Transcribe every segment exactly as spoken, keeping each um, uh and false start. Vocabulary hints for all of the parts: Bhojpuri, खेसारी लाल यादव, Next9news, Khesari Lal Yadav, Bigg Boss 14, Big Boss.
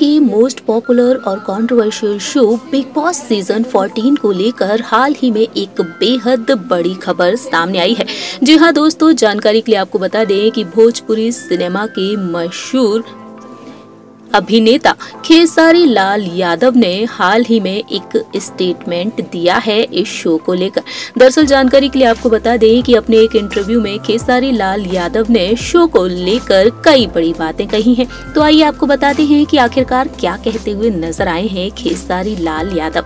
की most popular और controversial show Bigg Boss season चौदह को लेकर हाल ही में एक बेहद बड़ी खबर सामने आई है। जी हाँ दोस्तों, जानकारी के लिए आपको बता दें कि भोजपुरी सिनेमा के मशहूर अभिनेता खेसारी लाल यादव ने हाल ही में एक स्टेटमेंट दिया है इस शो को लेकर। दरअसल जानकारी के लिए आपको बता दें कि अपने एक इंटरव्यू में खेसारी लाल यादव ने शो को लेकर कई बड़ी बातें कही हैं। तो आइए आपको बताते हैं कि आखिरकार क्या कहते हुए नजर आए हैं खेसारी लाल यादव।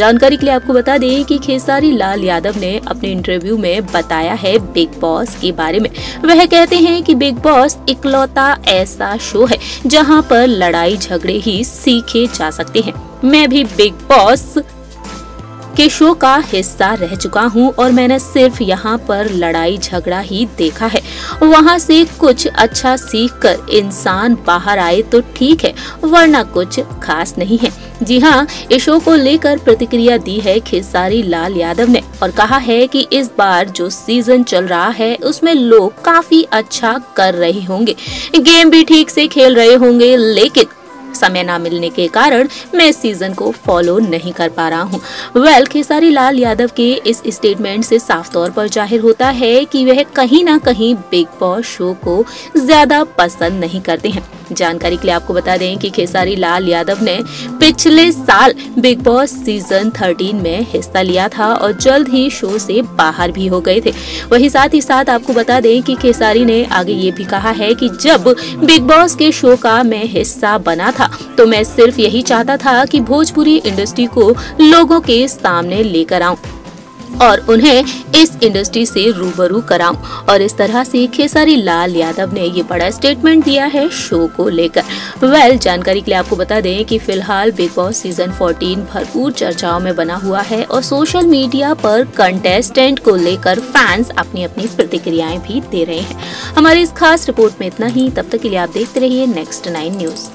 जानकारी के लिए आपको बता दें कि खेसारी लाल यादव ने अपने इंटरव्यू में बताया है बिग बॉस के बारे में। वह कहते हैं कि बिग बॉस इकलौता ऐसा शो है जहाँ पर लड़ाई झगड़े ही सीखे जा सकते हैं। मैं भी बिग बॉस के शो का हिस्सा रह चुका हूं और मैंने सिर्फ यहां पर लड़ाई झगड़ा ही देखा है। वहां से कुछ अच्छा सीखकर इंसान बाहर आए तो ठीक है, वरना कुछ खास नहीं है। जी हाँ, इस शो को लेकर प्रतिक्रिया दी है खेसारी लाल यादव ने और कहा है कि इस बार जो सीजन चल रहा है उसमें लोग काफी अच्छा कर रहे होंगे, गेम भी ठीक से खेल रहे होंगे, लेकिन समय ना मिलने के कारण मैं सीजन को फॉलो नहीं कर पा रहा हूँ। वेल, खेसारी लाल यादव के इस स्टेटमेंट से साफ तौर पर जाहिर होता है कि वह कहीं ना कहीं बिग बॉस शो को ज्यादा पसंद नहीं करते हैं। जानकारी के लिए आपको बता दें कि खेसारी लाल यादव ने पिछले साल बिग बॉस सीजन तेरह में हिस्सा लिया था और जल्द ही शो से बाहर भी हो गए थे। वहीं साथ ही साथ आपको बता दें कि खेसारी ने आगे ये भी कहा है कि जब बिग बॉस के शो का मैं हिस्सा बना था तो मैं सिर्फ यही चाहता था कि भोजपुरी इंडस्ट्री को लोगों के सामने लेकर आऊं और उन्हें इस इंडस्ट्री से रूबरू कराऊं। और इस तरह से खेसारी लाल यादव ने ये बड़ा स्टेटमेंट दिया है शो को लेकर। वेल, जानकारी के लिए आपको बता दें कि फिलहाल बिग बॉस सीजन चौदह भरपूर चर्चाओं में बना हुआ है और सोशल मीडिया पर कंटेस्टेंट को लेकर फैंस अपनी अपनी प्रतिक्रियाएं भी दे रहे हैं। हमारे इस खास रिपोर्ट में इतना ही। तब तक के लिए आप देखते रहिए नेक्स्ट नाइन न्यूज।